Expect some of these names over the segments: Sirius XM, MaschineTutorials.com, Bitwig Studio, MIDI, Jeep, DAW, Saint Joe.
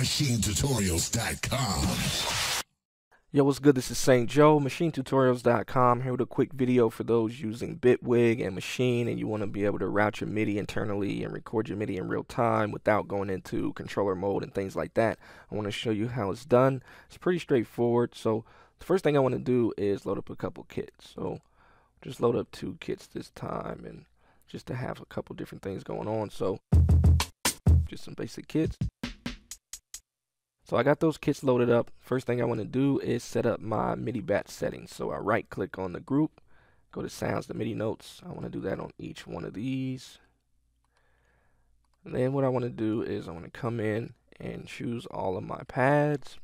MaschineTutorials.com. Yo, what's good? This is Saint Joe, MaschineTutorials.com, here with a quick video for those using Bitwig and Machine, and you want to be able to route your MIDI internally and record your MIDI in real time without going into controller mode and things like that. I want to show you how it's done. It's pretty straightforward. So the first thing I want to do is load up a couple kits. So just load up two kits this time, and just to have a couple different things going on. So just some basic kits. So I got those kits loaded up. First thing I want to do is set up my MIDI batch settings. So I right click on the group, go to sounds to MIDI notes. I want to do that on each one of these. And then what I want to do is I want to come in and choose all of my pads.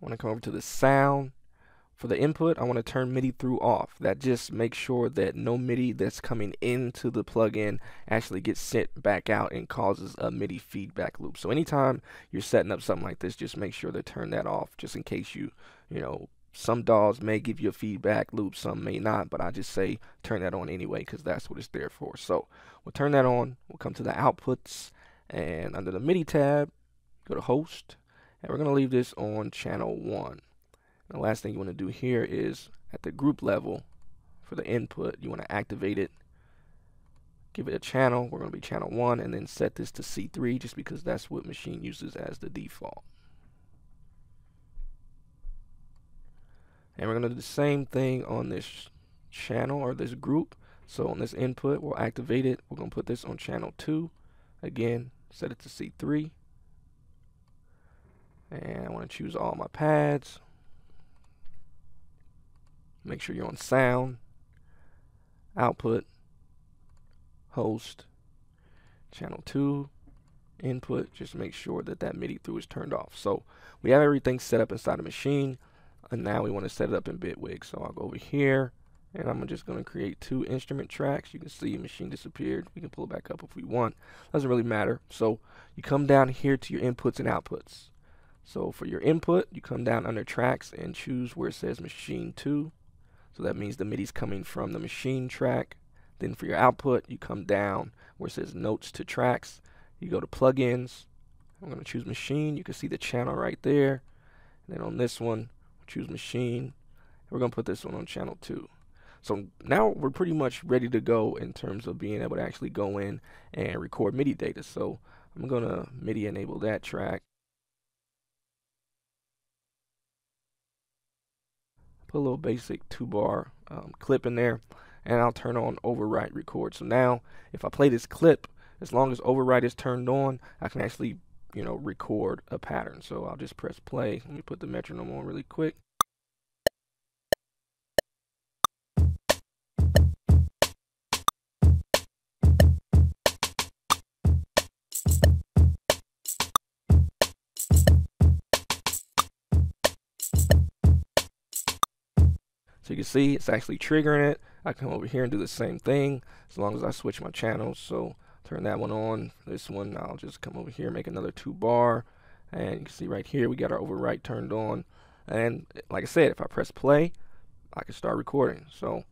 I want to come over to the sound. For the input, I want to turn MIDI through off. That just makes sure that no MIDI that's coming into the plugin actually gets sent back out and causes a MIDI feedback loop. So anytime you're setting up something like this, just make sure to turn that off, just in case you know, some DAWs may give you a feedback loop, some may not, but I just say turn that on anyway because that's what it's there for. So we'll turn that on. We'll come to the outputs, and under the MIDI tab, go to host, and we're going to leave this on channel 1. The last thing you want to do here is at the group level for the input, you want to activate it, give it a channel. We're going to be channel 1, and then set this to C3 just because that's what Machine uses as the default. And we're going to do the same thing on this channel or this group. So on this input, we'll activate it. We're going to put this on channel 2. Again, set it to C3. And I want to choose all my pads. Make sure you're on sound, output, host, channel 2, input. Just make sure that that MIDI through is turned off. So we have everything set up inside the Machine, and now we want to set it up in Bitwig. So I'll go over here, and I'm just going to create two instrument tracks. You can see Machine disappeared. We can pull it back up if we want. Doesn't really matter. So you come down here to your inputs and outputs. So for your input, you come down under tracks and choose where it says Machine 2. So that means the MIDI's coming from the Machine track. Then for your output, you come down where it says Notes to Tracks. You go to Plugins. I'm going to choose Machine. You can see the channel right there. And then on this one, we'll choose Machine. We're going to put this one on channel 2. So now we're pretty much ready to go in terms of being able to actually go in and record MIDI data. So I'm going to MIDI enable that track. Put a little basic 2-bar clip in there, and I'll turn on overwrite record. So now if I play this clip, as long as overwrite is turned on, I can actually, you know, record a pattern. So I'll just press play. Let me put the metronome on really quick. So you can see it's actually triggering it. I come over here and do the same thing as long as I switch my channels. So turn that one on. This one, I'll just come over here, make another 2-bar. And you can see right here, we got our overwrite turned on. And like I said, if I press play, I can start recording. So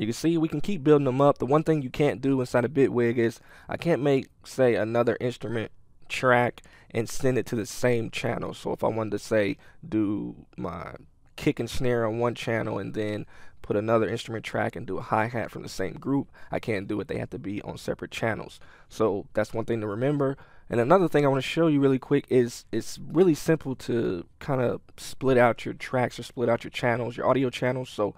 you can see we can keep building them up. The one thing you can't do inside of Bitwig is I can't make, say, another instrument track and send it to the same channel. So if I wanted to, say, do my kick and snare on one channel and then put another instrument track and do a hi-hat from the same group, I can't do it. They have to be on separate channels. So that's one thing to remember. And another thing I want to show you really quick is it's really simple to kind of split out your tracks or split out your channels, your audio channels. So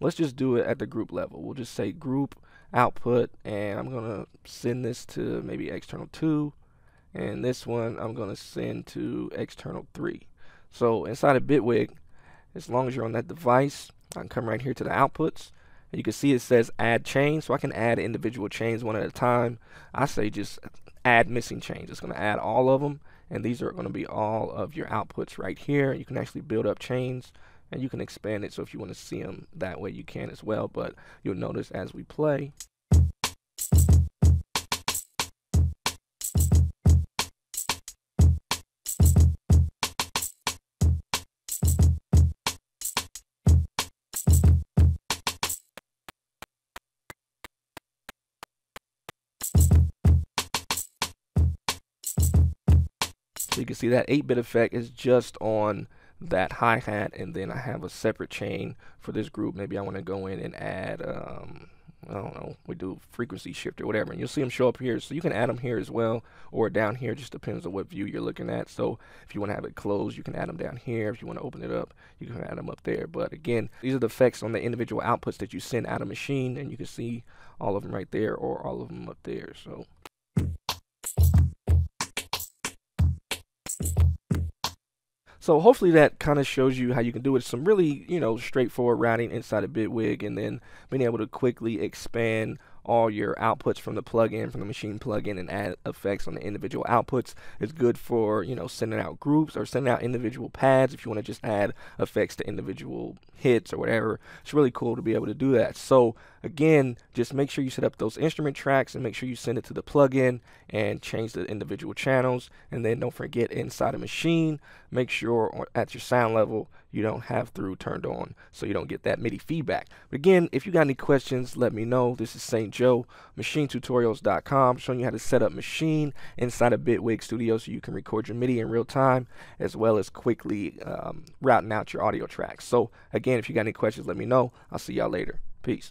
let's just do it at the group level. We'll just say group output, and I'm going to send this to maybe external 2, and this one I'm going to send to external 3. So inside of Bitwig, as long as you're on that device, I can come right here to the outputs, and you can see it says add chain, so I can add individual chains one at a time. I say just add missing chains. It's going to add all of them, and these are going to be all of your outputs right here. You can actually build up chains, and you can expand it, so if you want to see them that way, you can as well. But you'll notice as we play, you can see that 8-bit effect is just on that hi-hat, and then I have a separate chain for this group. Maybe I want to go in and add, I don't know, we do frequency shift or whatever, and you'll see them show up here. So you can add them here as well, or down here. It just depends on what view you're looking at. So if you want to have it closed, you can add them down here. If you want to open it up, you can add them up there. But again, these are the effects on the individual outputs that you send out of machine, and you can see all of them right there or all of them up there. So hopefully that kind of shows you how you can do it. Some really, you know, straightforward routing inside of Bitwig, and then being able to quickly expand all your outputs from the plugin, from the machine plugin, and add effects on the individual outputs. It's good for, you know, sending out groups or sending out individual pads if you want to just add effects to individual hits or whatever. It's really cool to be able to do that. So again, just make sure you set up those instrument tracks and make sure you send it to the plugin and change the individual channels. And then don't forget, inside a machine, make sure at your sound level you don't have through turned on, so you don't get that MIDI feedback. But again, if you got any questions, let me know. This is Saint Joe, MaschineTutorials.com, showing you how to set up Machine inside of Bitwig Studio so you can record your MIDI in real time, as well as quickly routing out your audio tracks. So again, if you got any questions, let me know. I'll see y'all later. Peace.